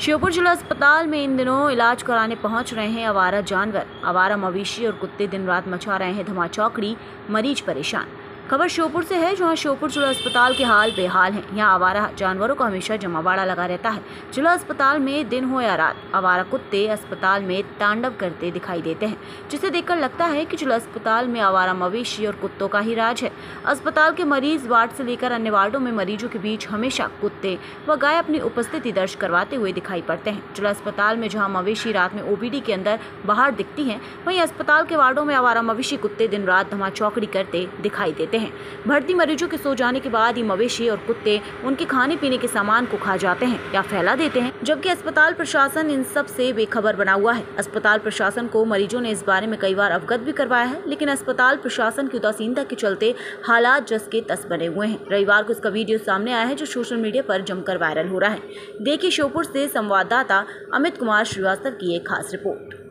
श्योपुर जिला अस्पताल में इन दिनों इलाज कराने पहुंच रहे हैं आवारा जानवर। आवारा मवेशी और कुत्ते दिन रात मचा रहे हैं धमाचौकड़ी, मरीज परेशान। खबर श्योपुर से है, जहां श्योपुर जिला अस्पताल के हाल बेहाल है। यहां आवारा जानवरों का हमेशा जमावाड़ा लगा रहता है। जिला अस्पताल में दिन हो या रात आवारा कुत्ते अस्पताल में तांडव करते दिखाई देते हैं, जिसे देखकर लगता है कि जिला अस्पताल में आवारा मवेशी और कुत्तों का ही राज है। अस्पताल के मरीज वार्ड से लेकर अन्य वार्डों में मरीजों के बीच हमेशा कुत्ते व गाय अपनी उपस्थिति दर्ज करवाते हुए दिखाई पड़ते हैं। जिला अस्पताल में जहाँ मवेशी रात में ओपीडी के अंदर बाहर दिखती है, वहीं अस्पताल के वार्डों में आवारा मवेशी कुत्ते दिन रात धमाचौकड़ी करते दिखाई देते हैं। भर्ती मरीजों के सो जाने के बाद ये मवेशी और कुत्ते उनके खाने पीने के सामान को खा जाते हैं या फैला देते हैं, जबकि अस्पताल प्रशासन इन सब से बेखबर बना हुआ है। अस्पताल प्रशासन को मरीजों ने इस बारे में कई बार अवगत भी करवाया है, लेकिन अस्पताल प्रशासन की उदासीनता के चलते हालात जस के तस बने हुए हैं। रविवार को इसका वीडियो सामने आया है, जो सोशल मीडिया पर जमकर वायरल हो रहा है। देखिए श्योपुर से संवाददाता अमित कुमार श्रीवास्तव की एक खास रिपोर्ट।